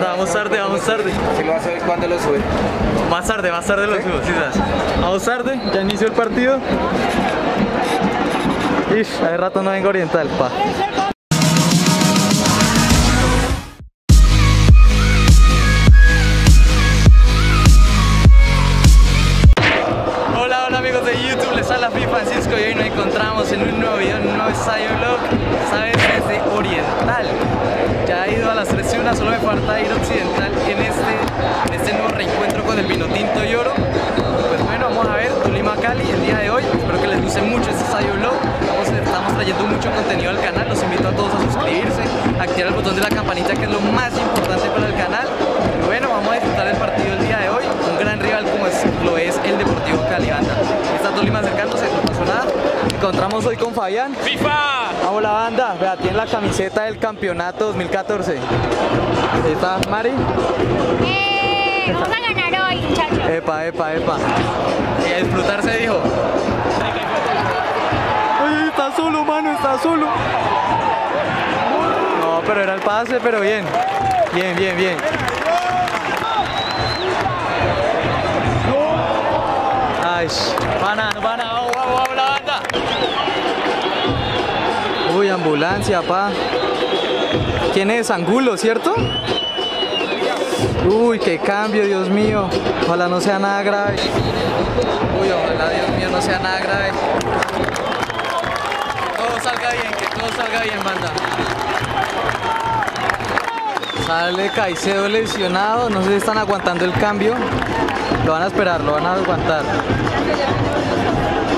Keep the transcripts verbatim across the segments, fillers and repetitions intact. Anda, vamos tarde, vamos tarde. Si lo vas a ver, ¿cuándo lo sube? Más tarde, más tarde lo ¿Sí? subo, quizás. Vamos tarde, ya inició el partido. Ish, hace rato no vengo oriental, pa. Hola, hola amigos de YouTube, les habla Fifancisco y hoy nos encontramos en un nuevo video, en un nuevo ESTADIO VLOG, esta vez desde oriental. Ya he ido a las tres ciudades, solo me falta ir occidental en este, en este nuevo reencuentro con el vino tinto y oro. Pues bueno, vamos a ver Tolima Cali el día de hoy, espero que les guste mucho este ESTADIO VLOG. Vamos, estamos trayendo mucho contenido al canal, los invito a todos a suscribirse, activar el botón de la campanita que es lo más importante para el canal. Y bueno, vamos a disfrutar del partido el día de hoy, un gran rival como es, lo es el Deportivo Cali. Banda, está Tolima acercándose, no pasó nada. Encontramos hoy con Fabián. ¡FIFA! Vamos la banda, vea, tiene la camiseta del campeonato dos mil catorce. Ahí está Mari. Eh, vamos a ganar hoy, muchachos. Epa, epa, epa. Y a disfrutarse dijo. Ay, está solo, mano, está solo. No, pero era el pase, pero bien. Bien, bien, bien. Ay, pana, pana, vamos, vamos, vamos la banda. Uy, ambulancia, pa. ¿Quién es? Angulo, ¿cierto? Uy, qué cambio, Dios mío. Ojalá no sea nada grave. Uy, ojalá, Dios mío, no sea nada grave. Que todo salga bien, que todo salga bien, banda. Sale Caicedo lesionado, no sé si están aguantando el cambio. Lo van a esperar, lo van a aguantar.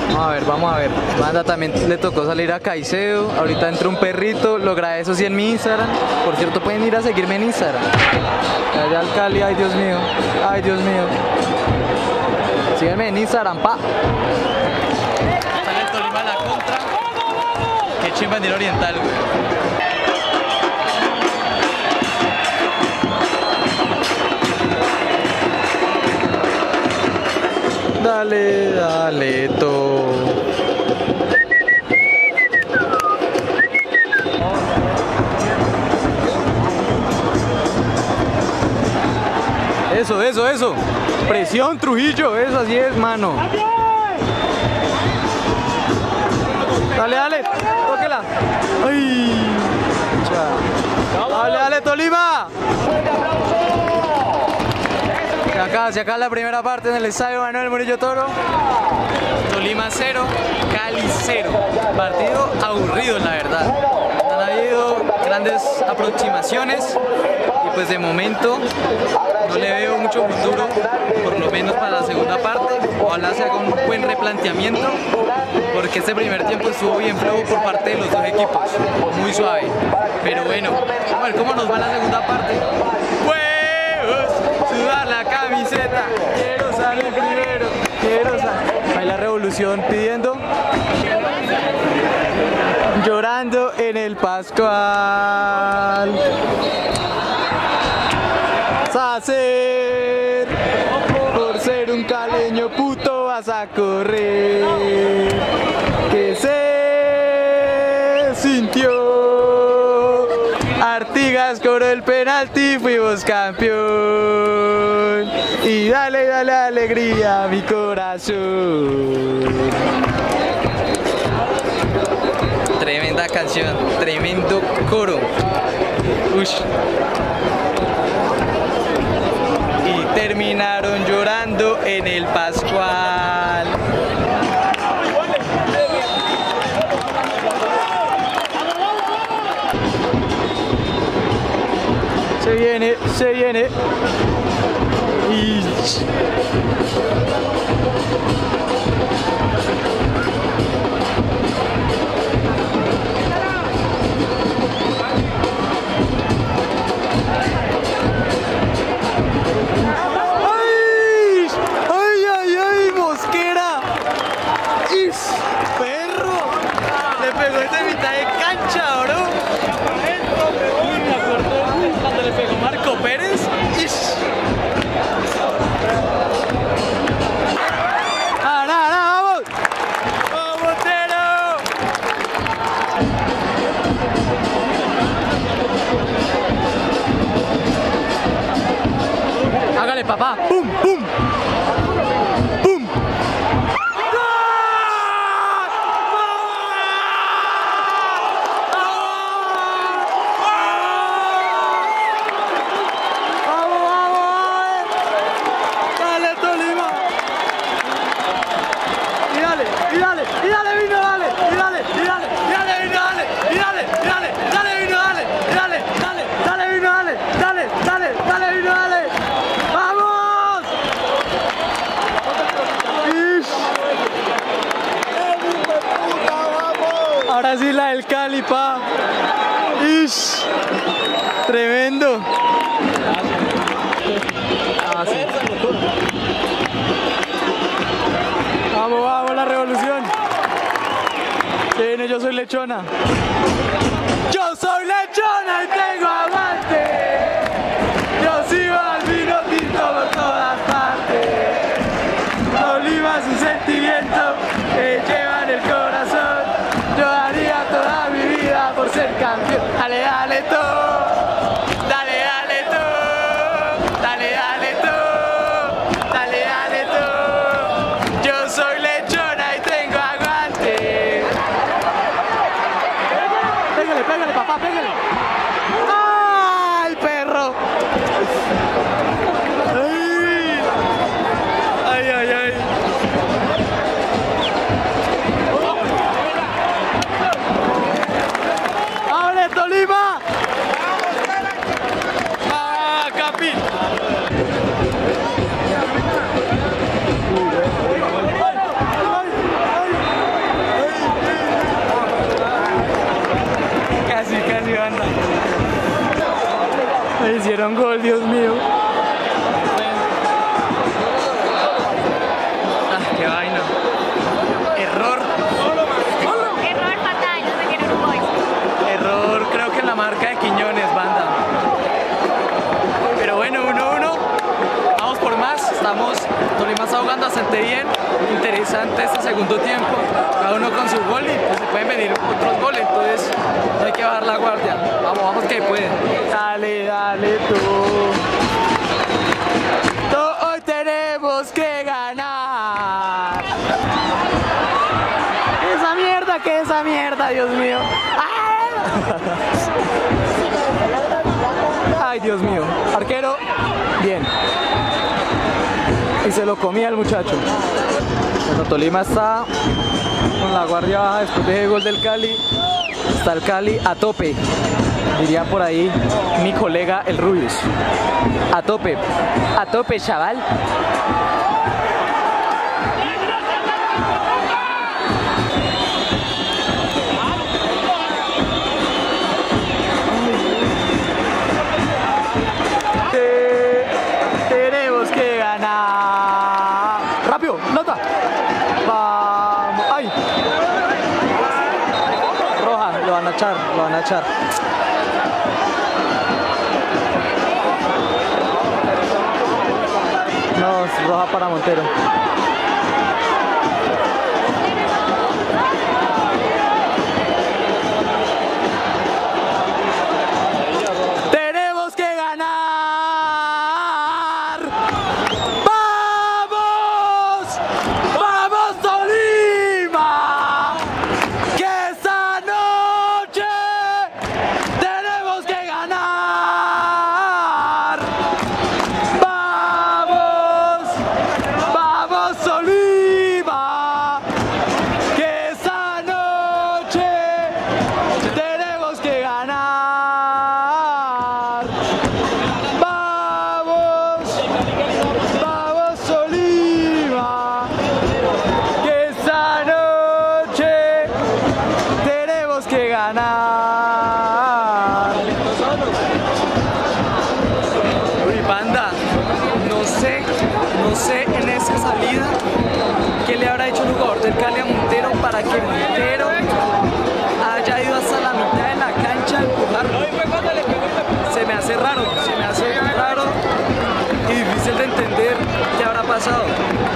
Vamos a ver, vamos a ver. Banda, también le tocó salir a Caicedo. Ahorita entró un perrito, lo grabé eso sí en mi Instagram. Por cierto, pueden ir a seguirme en Instagram. Allá al Cali, ay Dios mío, ay Dios mío. Síganme en Instagram, pa. Sale el Tolima a la contra. Qué chimba en el oriental, güey. Dale, dale, todo. Eso, eso, eso. Presión, Trujillo, eso así es, mano. Dale, dale, tóquela. Ay, dale, dale, Tolima. Acá, hacia acá la primera parte en el estadio Manuel Murillo Toro. Tolima cero, Cali cero. Partido aburrido, la verdad. Han habido grandes aproximaciones y pues de momento no le veo mucho futuro, por lo menos para la segunda parte. Ojalá se haga un buen replanteamiento, porque este primer tiempo estuvo bien flojo por parte de los dos equipos, muy suave. Pero bueno, a ver cómo nos va la segunda parte. Sudar la camiseta, quiero salir primero, quiero salir. Hay la revolución pidiendo, llorando en el Pascual Sacer, por ser un caleño puto vas a correr, que se sintió. Artigas cobró el penalti, fuimos campeón. Y dale, dale alegría a mi corazón. Tremenda canción, tremendo coro. Uy. Y terminaron llorando en el Pascual. Se viene, se viene. Y... ¡ay! ¡Ay, ay, ay! ¡Mosquera! ¡Is! ¡Perro! Le pegó esta mitad de cancha, bro. Cuando le pegó Marco Pérez. ¡Ish! Dale, papá. ¡Pum, pum! ¡Pum! ¡Dale, Tolima! ¡Y dale, y dale, y dale, vino, dale! ¡Y dale, y dale, y dale, vino, dale! ¡Y dale, y dale, dale, vino, dale! ¡Y dale, dale, dale, vino, dale! ¡Dale, dale, dale, vino, dale! Ahora sí la del Cali, pa. Ish. Tremendo. Ah, sí. Vamos, vamos, la revolución. Se viene, yo soy lechona. Yo soy lechona y tengo aguante. Yo sigo al vino tinto por todas partes. Tolima es un sentimiento que lleva en el corazón. Yo daría toda mi vida por ser campeón. Dale, dale, todo. Dale, dale, todo. Dale, dale, todo. Dale, dale, todo. Yo soy lechona y tengo aguante. Pégale, pégale, papá, pégale. ¡Ay, perro! Ay, ay, ay. Me hicieron gol, Dios mío. Ah, qué vaina. Error. Error fatal, no sé qué era Uruguay. Error, creo que en la marca de Quiñones, banda. Pero bueno, uno uno. Vamos por más. Estamos, Tolima está jugando bastante bien. Interesante este segundo tiempo. Cada uno con su gol y pues se pueden venir otros goles. Entonces hay que bajar la guardia. Vamos, vamos que pueden. Dale, dale tú. Tú hoy tenemos que ganar. Esa mierda, que esa mierda, Dios mío. Ay, Dios mío. Arquero, bien. Y se lo comía el muchacho. Bueno, Tolima está con la guardia baja después de ese gol del Cali. Está el Cali a tope, diría por ahí mi colega el Rubius. A tope, a tope, chaval. Lo van a echar. No, roja para Montero. ¡Tenemos que ganar! ¡Vamos! ¡Vamos, Tolima! ¡Que sano!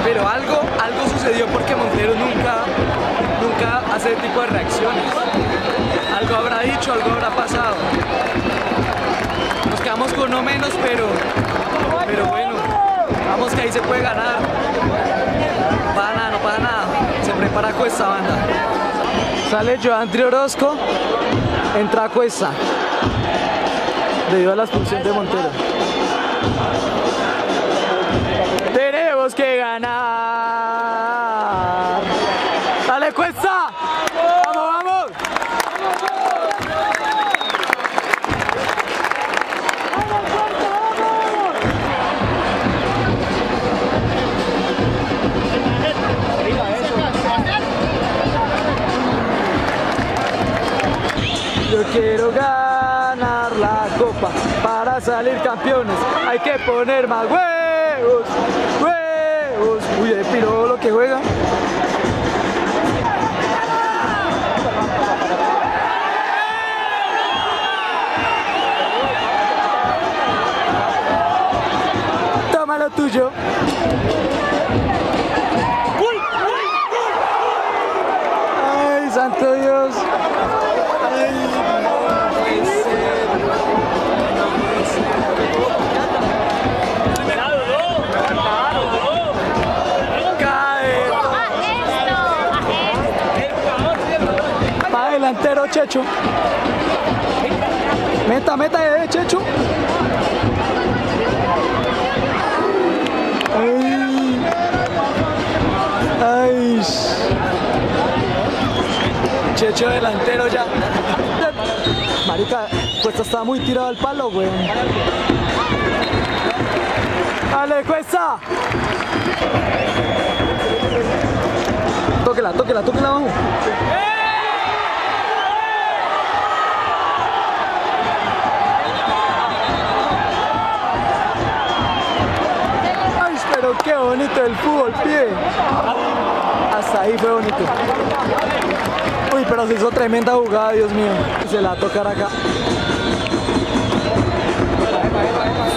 Pero algo, algo sucedió porque Montero nunca, nunca hace ese tipo de reacciones. Algo habrá dicho, algo habrá pasado. Nos quedamos con no menos, pero, pero bueno. se puede ganar. No pasa nada, no pasa nada. Se prepara Cuesta, banda. Sale Joandri Orozco, entra Cuesta, debido a la expulsión de Montero. Tenemos que ganar. Dale Cuesta. Vamos, vamos. Yo quiero ganar la copa para salir campeones. Hay que poner más huevos, huevos. Uy, el piro lo que juega. Toma lo tuyo. Ay, santo Dios. Delantero Checho. Meta, meta de Checho. Ay. Ay. Checho delantero ya. Marica, Cuesta está muy tirado al palo, güey. Dale, Cuesta. Tóquela, tóquela, tóquela abajo. Qué bonito el fútbol, pie. Hasta ahí fue bonito. Uy, pero se hizo tremenda jugada, Dios mío. Se la va a tocar acá.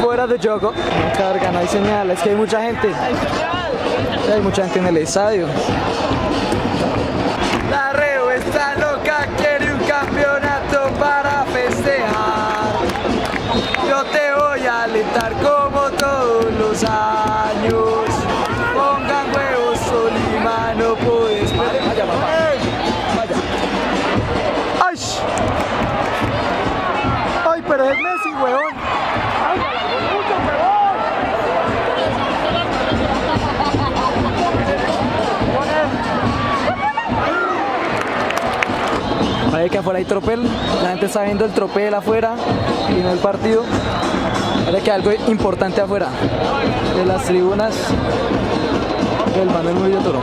Fuera de juego. Carga, no hay señal. Es que hay mucha gente. Hay mucha gente en el estadio. La Reo está loca, quiere un campeonato para festejar. Yo te voy a alentar como todos los años. Pero es Messi, huevón. Ahí que afuera hay tropel, la gente está viendo el tropel afuera y no el partido. Ahora que hay algo importante afuera, de las tribunas del Manuel Murillo Toro.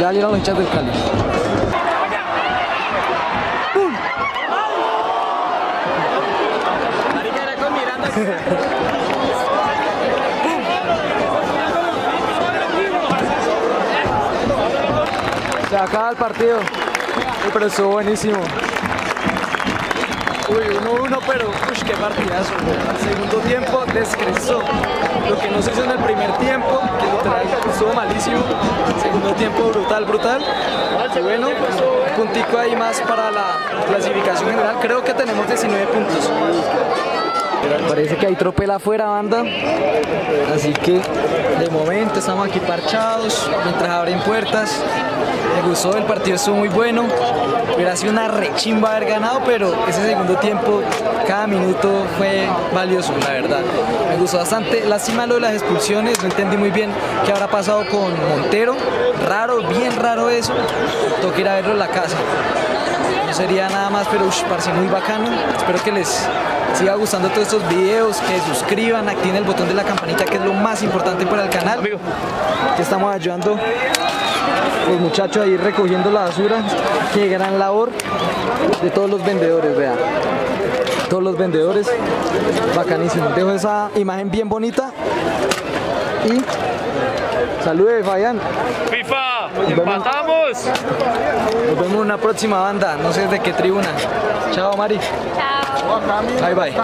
Ya llegaron los hinchas del Cali. Se acaba el partido, pero estuvo buenísimo. Uy, uno uno, pero uy, qué partidazo. Al segundo tiempo descrezó. Lo que no se hizo en el primer tiempo, que literal estuvo malísimo. El segundo tiempo brutal, brutal. Y bueno, un puntico ahí más para la clasificación general. Creo que tenemos diecinueve puntos. Parece que hay tropel afuera, banda. Así que de momento estamos aquí parchados mientras abren puertas. Me gustó, el partido estuvo muy bueno. Hubiera sido una rechimba haber ganado, pero ese segundo tiempo, cada minuto fue valioso, la verdad. Me gustó bastante. Lástima lo de las expulsiones, no entendí muy bien qué habrá pasado con Montero. Raro, bien raro eso. Tengo que ir a verlo en la casa. No sería nada más, pero uff, parece muy bacano. Espero que les siga gustando todos estos videos, que suscriban, activen el botón de la campanita, que es lo más importante para el canal. Amigo, que estamos ayudando los muchachos ahí recogiendo la basura. Qué gran labor de todos los vendedores, vean. Todos los vendedores, bacanísimo. Dejo esa imagen bien bonita. Y salude, Fabián. FIFA. ¡Empatamos! Nos vemos en una próxima, banda, no sé de qué tribuna. Chao, Mari. Chao. Bye, bye.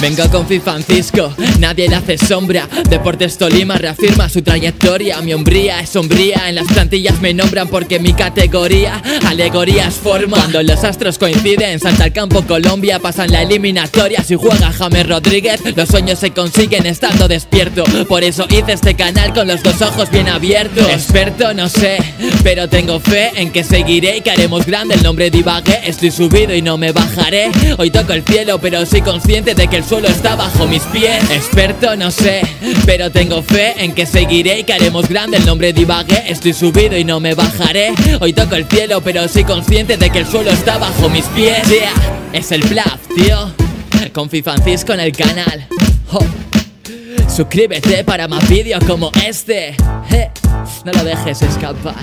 Vengo con Fifancisco, nadie le hace sombra. Deportes Tolima reafirma su trayectoria. Mi hombría es sombría, en las plantillas me nombran porque mi categoría alegorías forma. Cuando los astros coinciden, salta al campo Colombia, pasan la eliminatoria. Si juega James Rodríguez, los sueños se consiguen estando despierto. Por eso hice este canal con los dos ojos bien abiertos. Experto no sé, pero tengo fe en que seguiré y que haremos grande el nombre de Ibagué. Estoy subido y no me bajaré. Hoy toco el cielo, pero soy consciente de que el solo está bajo mis pies. Experto no sé, pero tengo fe en que seguiré y que haremos grande el nombre de Ibagué. Estoy subido y no me bajaré. Hoy toco el cielo, pero soy consciente de que el suelo está bajo mis pies. Yeah, es el plaf, tío. Con Fifancisco en el canal. Oh. Suscríbete para más vídeos como este. Eh, no lo dejes escapar.